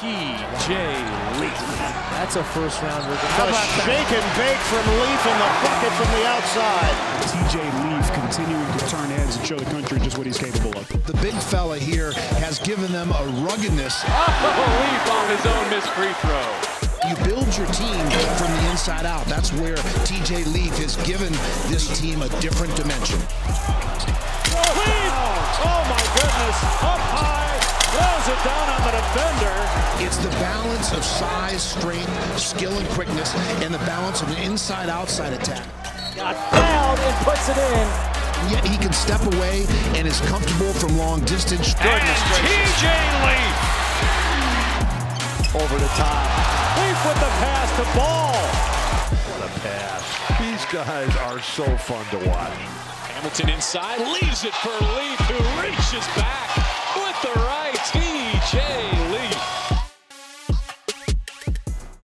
T.J. Leaf. That's a first rounder. How about shake and bake from Leaf and the bucket from the outside. T.J. Leaf continuing to turn heads and show the country just what he's capable of. The big fella here has given them a ruggedness. Oh, Leaf on his own missed free throw. You build your team from the inside out. That's where T.J. Leaf has given this team a different dimension. Leaf! Oh my goodness! Up high, throws it down on the defender. It's the balance of size, strength, skill, and quickness, and the balance of an inside-outside attack. Got fouled and puts it in. And yet he can step away and is comfortable from long distance. Goodness gracious! T.J. Leaf over the top. Leaf with the pass to Ball. What a pass! These guys are so fun to watch. Hamilton inside, leaves it for Leaf, who reaches back with the right. T.J.